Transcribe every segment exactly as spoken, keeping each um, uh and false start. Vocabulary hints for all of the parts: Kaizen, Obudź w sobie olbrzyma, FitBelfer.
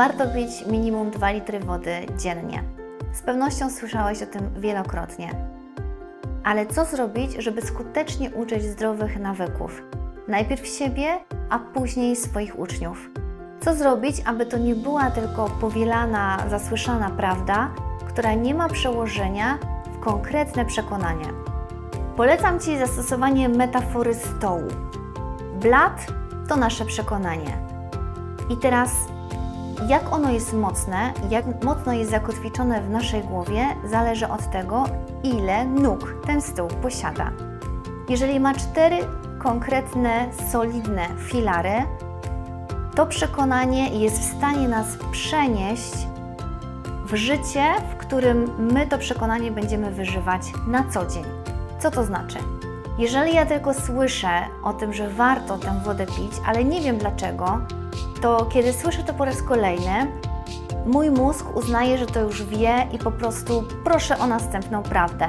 warto pić minimum dwa litry wody dziennie. Z pewnością słyszałeś o tym wielokrotnie. Ale co zrobić, żeby skutecznie uczyć zdrowych nawyków? Najpierw siebie, a później swoich uczniów. Co zrobić, aby to nie była tylko powielana, zasłyszana prawda, która nie ma przełożenia w konkretne przekonanie? Polecam Ci zastosowanie metafory stołu. Blat to nasze przekonanie. I teraz, jak ono jest mocne, jak mocno jest zakotwiczone w naszej głowie, zależy od tego, ile nóg ten stół posiada. Jeżeli ma cztery konkretne, solidne filary, to przekonanie jest w stanie nas przenieść w życie, w którym my to przekonanie będziemy wyżywać na co dzień. Co to znaczy? Jeżeli ja tylko słyszę o tym, że warto tę wodę pić, ale nie wiem dlaczego, to kiedy słyszę to po raz kolejny, mój mózg uznaje, że to już wie i po prostu proszę o następną prawdę.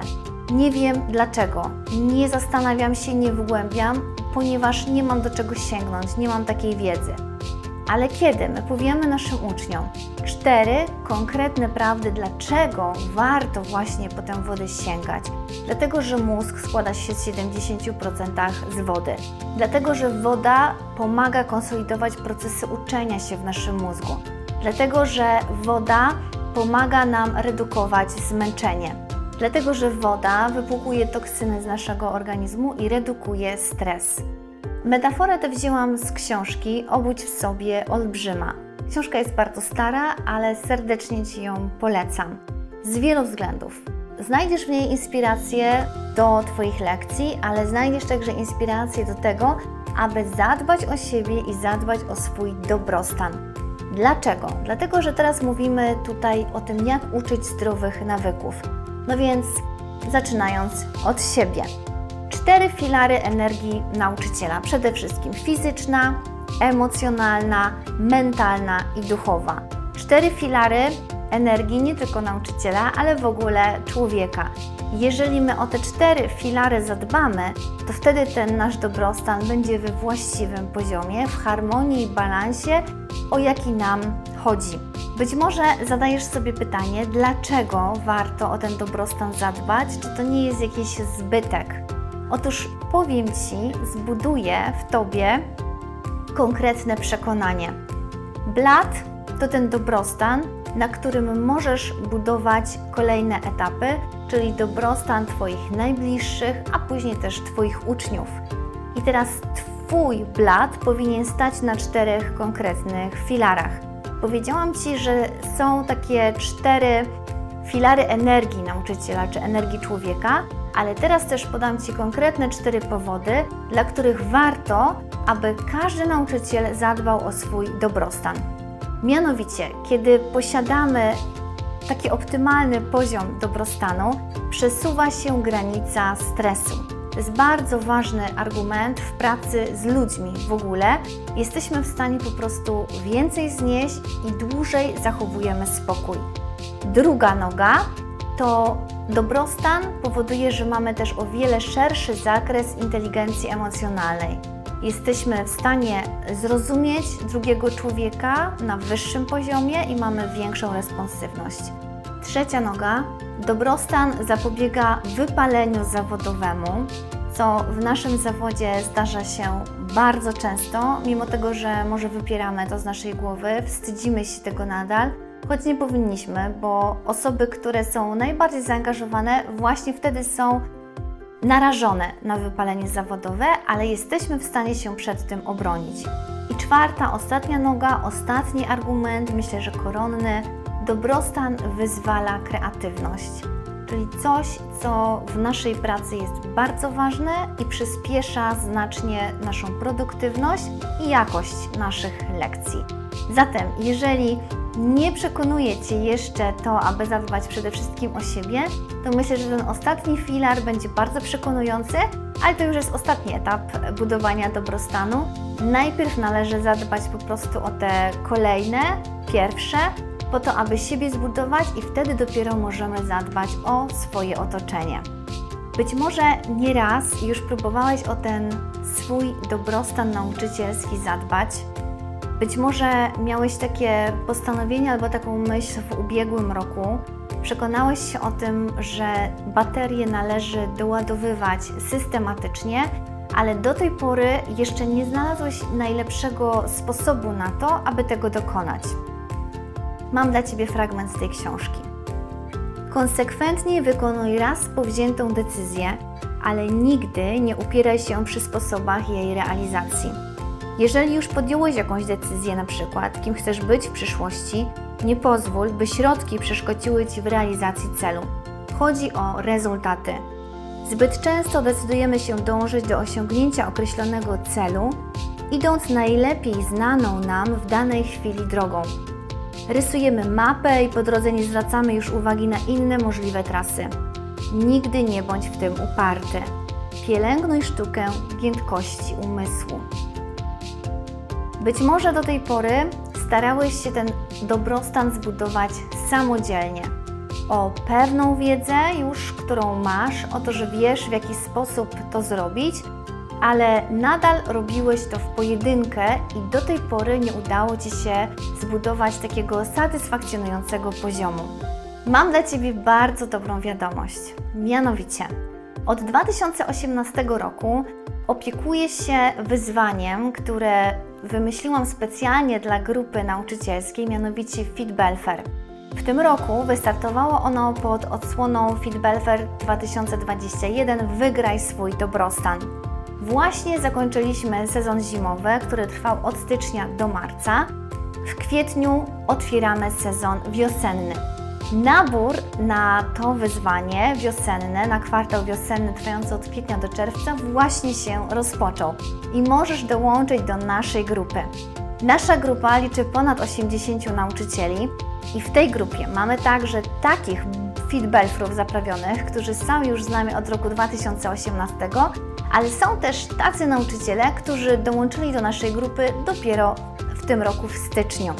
Nie wiem dlaczego, nie zastanawiam się, nie wgłębiam, ponieważ nie mam do czego sięgnąć, nie mam takiej wiedzy. Ale kiedy my powiemy naszym uczniom cztery konkretne prawdy, dlaczego warto właśnie po tę wodę sięgać? Dlatego, że mózg składa się w siedemdziesięciu procentach z wody. Dlatego, że woda pomaga konsolidować procesy uczenia się w naszym mózgu. Dlatego, że woda pomaga nam redukować zmęczenie. Dlatego, że woda wypłukuje toksyny z naszego organizmu i redukuje stres. Metaforę tę wzięłam z książki Obudź w sobie olbrzyma. Książka jest bardzo stara, ale serdecznie Ci ją polecam. Z wielu względów. Znajdziesz w niej inspiracje do Twoich lekcji, ale znajdziesz także inspiracje do tego, aby zadbać o siebie i zadbać o swój dobrostan. Dlaczego? Dlatego, że teraz mówimy tutaj o tym, jak uczyć zdrowych nawyków. No więc zaczynając od siebie. Cztery filary energii nauczyciela. Przede wszystkim fizyczna, emocjonalna, mentalna i duchowa. Cztery filary energii nie tylko nauczyciela, ale w ogóle człowieka. Jeżeli my o te cztery filary zadbamy, to wtedy ten nasz dobrostan będzie we właściwym poziomie, w harmonii i balansie, o jaki nam chodzi. Być może zadajesz sobie pytanie, dlaczego warto o ten dobrostan zadbać, czy to nie jest jakiś zbytek? Otóż powiem Ci, zbuduję w Tobie konkretne przekonanie. Blat to ten dobrostan, na którym możesz budować kolejne etapy, czyli dobrostan Twoich najbliższych, a później też Twoich uczniów. I teraz Twój blat powinien stać na czterech konkretnych filarach. Powiedziałam Ci, że są takie cztery filary energii nauczyciela czy energii człowieka, ale teraz też podam Ci konkretne cztery powody, dla których warto, aby każdy nauczyciel zadbał o swój dobrostan. Mianowicie, kiedy posiadamy taki optymalny poziom dobrostanu, przesuwa się granica stresu. To jest bardzo ważny argument w pracy z ludźmi w ogóle. Jesteśmy w stanie po prostu więcej znieść i dłużej zachowujemy spokój. Druga noga to dobrostan powoduje, że mamy też o wiele szerszy zakres inteligencji emocjonalnej. Jesteśmy w stanie zrozumieć drugiego człowieka na wyższym poziomie i mamy większą responsywność. Trzecia noga. Dobrostan zapobiega wypaleniu zawodowemu, co w naszym zawodzie zdarza się bardzo często, mimo tego, że może wypieramy to z naszej głowy, wstydzimy się tego nadal. Choć nie powinniśmy, bo osoby, które są najbardziej zaangażowane, właśnie wtedy są narażone na wypalenie zawodowe, ale jesteśmy w stanie się przed tym obronić. I czwarta, ostatnia noga, ostatni argument, myślę, że koronny. Dobrostan wyzwala kreatywność, czyli coś, co w naszej pracy jest bardzo ważne i przyspiesza znacznie naszą produktywność i jakość naszych lekcji. Zatem, jeżeli nie przekonuje Cię jeszcze to, aby zadbać przede wszystkim o siebie, to myślę, że ten ostatni filar będzie bardzo przekonujący, ale to już jest ostatni etap budowania dobrostanu. Najpierw należy zadbać po prostu o te kolejne, pierwsze, po to, aby siebie zbudować i wtedy dopiero możemy zadbać o swoje otoczenie. Być może nieraz już próbowałeś o ten swój dobrostan nauczycielski zadbać, Być może miałeś takie postanowienie albo taką myśl w ubiegłym roku. Przekonałeś się o tym, że baterie należy doładowywać systematycznie, ale do tej pory jeszcze nie znalazłeś najlepszego sposobu na to, aby tego dokonać. Mam dla Ciebie fragment z tej książki. Konsekwentnie wykonuj raz powziętą decyzję, ale nigdy nie upieraj się przy sposobach jej realizacji. Jeżeli już podjąłeś jakąś decyzję, na przykład kim chcesz być w przyszłości, nie pozwól, by środki przeszkodziły Ci w realizacji celu. Chodzi o rezultaty. Zbyt często decydujemy się dążyć do osiągnięcia określonego celu, idąc najlepiej znaną nam w danej chwili drogą. Rysujemy mapę i po drodze nie zwracamy już uwagi na inne możliwe trasy. Nigdy nie bądź w tym uparty. Pielęgnuj sztukę giętkości umysłu. Być może do tej pory starałeś się ten dobrostan zbudować samodzielnie. O pewną wiedzę już, którą masz, o to, że wiesz, w jaki sposób to zrobić, ale nadal robiłeś to w pojedynkę i do tej pory nie udało Ci się zbudować takiego satysfakcjonującego poziomu. Mam dla Ciebie bardzo dobrą wiadomość. Mianowicie, od dwa tysiące osiemnastego roku opiekuję się wyzwaniem, które wymyśliłam specjalnie dla grupy nauczycielskiej, mianowicie FitBelfer. W tym roku wystartowało ono pod odsłoną FitBelfer dwa tysiące dwudziesty pierwszy Wygraj swój dobrostan. Właśnie zakończyliśmy sezon zimowy, który trwał od stycznia do marca. W kwietniu otwieramy sezon wiosenny. Nabór na to wyzwanie wiosenne, na kwartał wiosenny trwający od kwietnia do czerwca właśnie się rozpoczął i możesz dołączyć do naszej grupy. Nasza grupa liczy ponad osiemdziesięciu nauczycieli i w tej grupie mamy także takich FitBelferów zaprawionych, którzy są już z nami od roku dwa tysiące osiemnastego, ale są też tacy nauczyciele, którzy dołączyli do naszej grupy dopiero w tym roku w styczniu.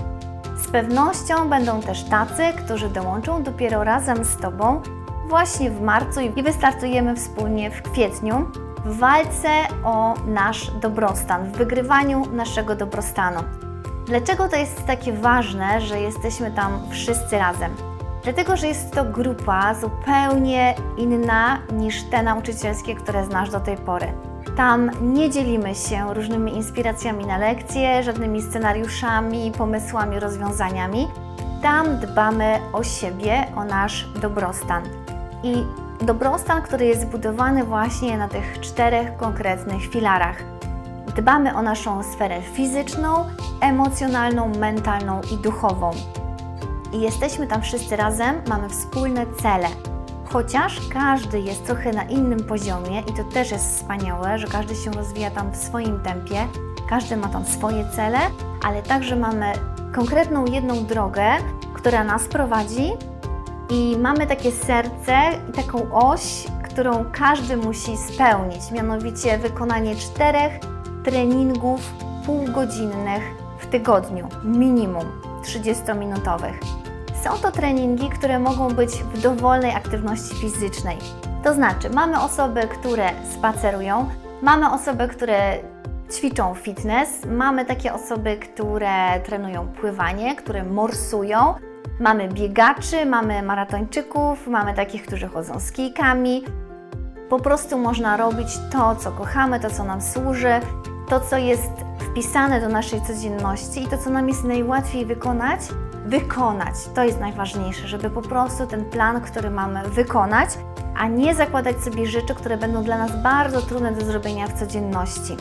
Z pewnością będą też tacy, którzy dołączą dopiero razem z Tobą właśnie w marcu i wystartujemy wspólnie w kwietniu w walce o nasz dobrostan, w wygrywaniu naszego dobrostanu. Dlaczego to jest takie ważne, że jesteśmy tam wszyscy razem? Dlatego, że jest to grupa zupełnie inna niż te nauczycielskie, które znasz do tej pory. Tam nie dzielimy się różnymi inspiracjami na lekcje, żadnymi scenariuszami, pomysłami, rozwiązaniami. Tam dbamy o siebie, o nasz dobrostan. I dobrostan, który jest zbudowany właśnie na tych czterech konkretnych filarach. Dbamy o naszą sferę fizyczną, emocjonalną, mentalną i duchową. I jesteśmy tam wszyscy razem, mamy wspólne cele. Chociaż każdy jest trochę na innym poziomie i to też jest wspaniałe, że każdy się rozwija tam w swoim tempie, każdy ma tam swoje cele, ale także mamy konkretną jedną drogę, która nas prowadzi i mamy takie serce i taką oś, którą każdy musi spełnić, mianowicie wykonanie czterech treningów półgodzinnych w tygodniu, minimum trzydziestominutowych. Są to treningi, które mogą być w dowolnej aktywności fizycznej. To znaczy, mamy osoby, które spacerują, mamy osoby, które ćwiczą fitness, mamy takie osoby, które trenują pływanie, które morsują, mamy biegaczy, mamy maratończyków, mamy takich, którzy chodzą z kijkami. Po prostu można robić to, co kochamy, to, co nam służy, to, co jest wpisane do naszej codzienności i to, co nam jest najłatwiej wykonać, wykonać. To jest najważniejsze, żeby po prostu ten plan, który mamy, wykonać, a nie zakładać sobie rzeczy, które będą dla nas bardzo trudne do zrobienia w codzienności.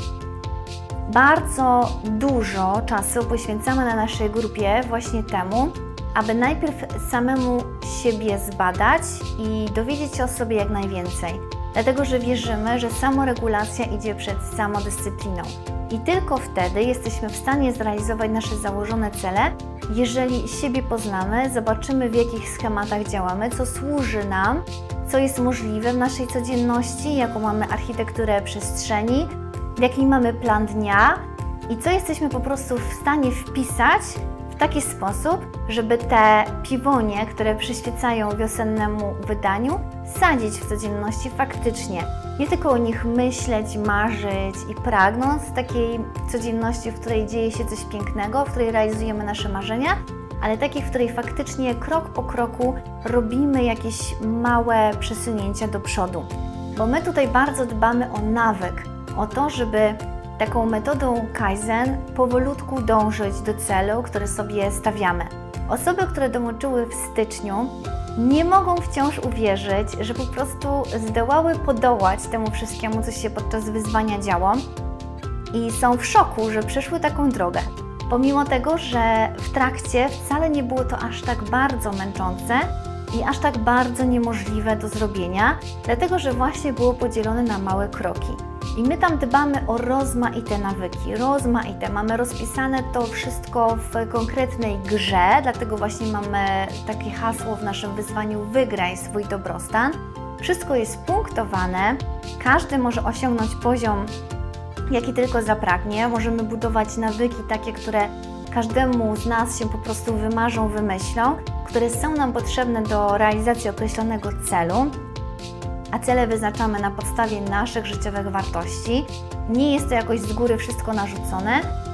Bardzo dużo czasu poświęcamy na naszej grupie właśnie temu, aby najpierw samemu siebie zbadać i dowiedzieć się o sobie jak najwięcej. Dlatego, że wierzymy, że samoregulacja idzie przed samodyscypliną. I tylko wtedy jesteśmy w stanie zrealizować nasze założone cele, jeżeli siebie poznamy, zobaczymy, w jakich schematach działamy, co służy nam, co jest możliwe w naszej codzienności, jaką mamy architekturę przestrzeni, jaki mamy plan dnia i co jesteśmy po prostu w stanie wpisać w taki sposób, żeby te piwonie, które przyświecają wiosennemu wydaniu, sadzić w codzienności faktycznie. nie tylko o nich myśleć, marzyć i pragnąć takiej codzienności, w której dzieje się coś pięknego, w której realizujemy nasze marzenia, ale takich, w której faktycznie krok po kroku robimy jakieś małe przesunięcia do przodu. Bo my tutaj bardzo dbamy o nawyk, o to, żeby taką metodą Kaizen powolutku dążyć do celu, który sobie stawiamy. Osoby, które dołączyły w styczniu, nie mogą wciąż uwierzyć, że po prostu zdołały podołać temu wszystkiemu, co się podczas wyzwania działo, i są w szoku, że przeszły taką drogę. Pomimo tego, że w trakcie wcale nie było to aż tak bardzo męczące i aż tak bardzo niemożliwe do zrobienia, dlatego że właśnie było podzielone na małe kroki. I my tam dbamy o rozmaite nawyki, rozmaite. Mamy rozpisane to wszystko w konkretnej grze, dlatego właśnie mamy takie hasło w naszym wyzwaniu: wygraj swój dobrostan. Wszystko jest punktowane, każdy może osiągnąć poziom, jaki tylko zapragnie. Możemy budować nawyki takie, które każdemu z nas się po prostu wymarzą, wymyślą, które są nam potrzebne do realizacji określonego celu. A cele wyznaczamy na podstawie naszych życiowych wartości. Nie jest to jakoś z góry wszystko narzucone.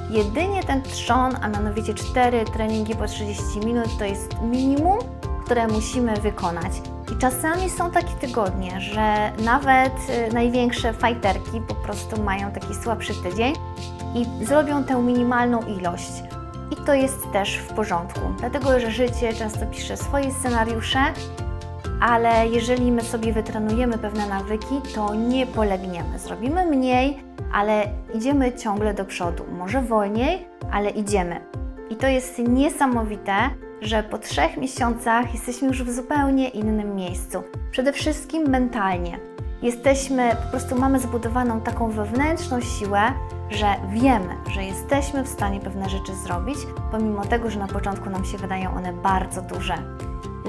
Jedynie ten trzon, a mianowicie cztery treningi po trzydzieści minut, to jest minimum, które musimy wykonać. I czasami są takie tygodnie, że nawet największe fajterki po prostu mają taki słabszy tydzień i zrobią tę minimalną ilość. I to jest też w porządku, dlatego że życie często pisze swoje scenariusze, ale jeżeli my sobie wytrenujemy pewne nawyki, to nie polegniemy. Zrobimy mniej, ale idziemy ciągle do przodu. Może wolniej, ale idziemy. I to jest niesamowite, że po trzech miesiącach jesteśmy już w zupełnie innym miejscu. Przede wszystkim mentalnie. Jesteśmy, po prostu mamy zbudowaną taką wewnętrzną siłę, że wiemy, że jesteśmy w stanie pewne rzeczy zrobić, pomimo tego, że na początku nam się wydają one bardzo duże.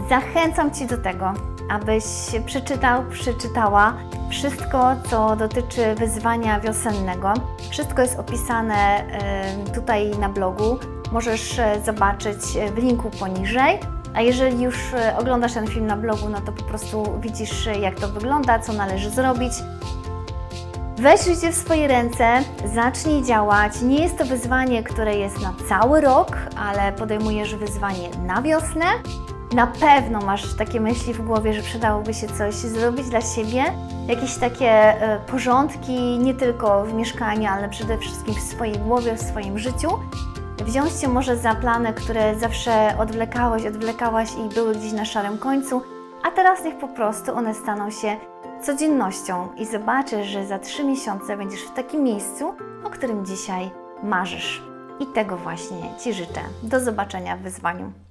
Zachęcam Cię do tego, abyś przeczytał, przeczytała wszystko, co dotyczy wyzwania wiosennego. Wszystko jest opisane tutaj na blogu. Możesz zobaczyć w linku poniżej. A jeżeli już oglądasz ten film na blogu, no to po prostu widzisz, jak to wygląda, co należy zrobić. Weź życie w swoje ręce, zacznij działać. Nie jest to wyzwanie, które jest na cały rok, ale podejmujesz wyzwanie na wiosnę. Na pewno masz takie myśli w głowie, że przydałoby się coś zrobić dla siebie, jakieś takie porządki, nie tylko w mieszkaniu, ale przede wszystkim w swojej głowie, w swoim życiu. Wziąć się może za plany, które zawsze odwlekałeś, odwlekałaś i były gdzieś na szarym końcu, a teraz niech po prostu one staną się codziennością i zobaczysz, że za trzy miesiące będziesz w takim miejscu, o którym dzisiaj marzysz. I tego właśnie Ci życzę. Do zobaczenia w wyzwaniu.